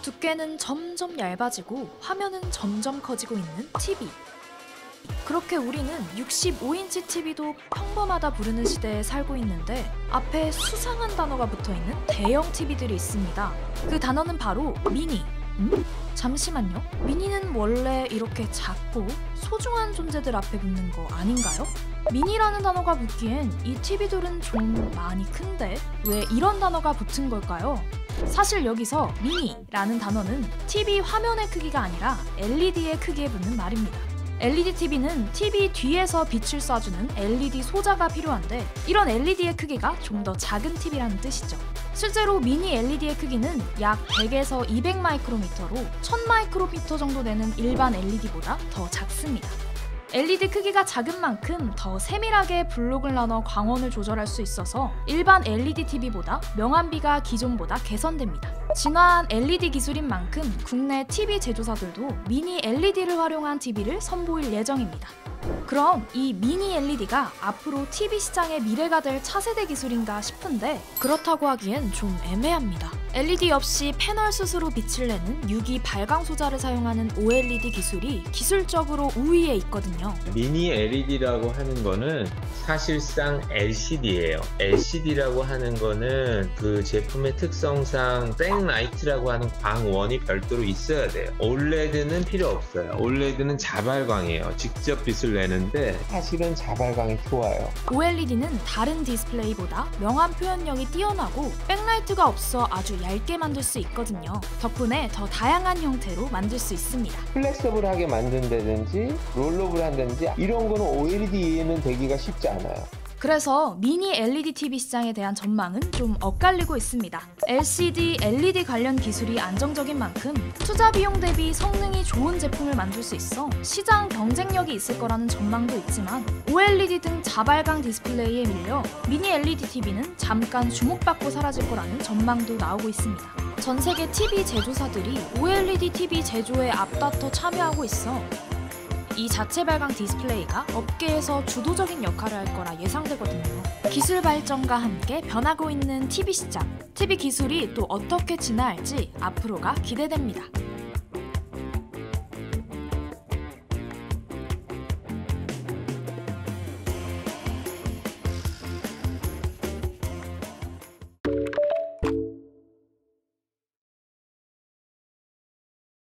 두께는 점점 얇아지고 화면은 점점 커지고 있는 TV. 그렇게 우리는 65인치 TV도 평범하다 부르는 시대에 살고 있는데 앞에 수상한 단어가 붙어있는 대형 TV들이 있습니다. 그 단어는 바로 미니. 잠시만요. 미니는 원래 이렇게 작고 소중한 존재들 앞에 붙는 거 아닌가요? 미니라는 단어가 붙기엔 이 TV들은 좀 많이 큰데 왜 이런 단어가 붙은 걸까요? 사실 여기서 미니라는 단어는 TV 화면의 크기가 아니라 LED의 크기에 붙는 말입니다. LED TV는 TV 뒤에서 빛을 쏴주는 LED 소자가 필요한데 이런 LED의 크기가 좀 더 작은 TV라는 뜻이죠. 실제로 미니 LED의 크기는 약 100에서 200 마이크로미터로 1000 마이크로미터 정도 되는 일반 LED보다 더 작습니다. LED 크기가 작은 만큼 더 세밀하게 블록을 나눠 광원을 조절할 수 있어서 일반 LED TV보다 명암비가 기존보다 개선됩니다. 진화한 LED 기술인 만큼 국내 TV 제조사들도 미니 LED를 활용한 TV를 선보일 예정입니다. 그럼 이 미니 LED가 앞으로 TV 시장의 미래가 될 차세대 기술인가 싶은데 그렇다고 하기엔 좀 애매합니다. LED 없이 패널 스스로 빛을 내는 유기 발광 소자를 사용하는 OLED 기술이 기술적으로 우위에 있거든요. 미니 LED라고 하는 거는 사실상 LCD예요. LCD라고 하는 거는 그 제품의 특성상 백라이트라고 하는 광원이 별도로 있어야 돼요. OLED는 필요 없어요. OLED는 자발광이에요. 직접 빛을 내는데 사실은 자발광이 좋아요. OLED는 다른 디스플레이보다 명암 표현력이 뛰어나고 백라이트가 없어 아주 얇게 만들 수 있거든요. 덕분에 더 다양한 형태로 만들 수 있습니다. 플렉서블하게 만든다든지 롤업을 한다든지 이런 거는 OLED에는 되기가 쉽지 않아요. 그래서 미니 LED TV 시장에 대한 전망은 좀 엇갈리고 있습니다. LCD, LED 관련 기술이 안정적인 만큼 투자 비용 대비 성능이 좋은 제품을 만들 수 있어 시장 경쟁력이 있을 거라는 전망도 있지만 OLED 등 자발광 디스플레이에 밀려 미니 LED TV는 잠깐 주목받고 사라질 거라는 전망도 나오고 있습니다. 전 세계 TV 제조사들이 OLED TV 제조에 앞다퉈 참여하고 있어 이 자체 발광 디스플레이가 업계에서 주도적인 역할을 할 거라 예상되거든요. 기술 발전과 함께 변하고 있는 TV 시장, TV 기술이 또 어떻게 진화할지 앞으로가 기대됩니다.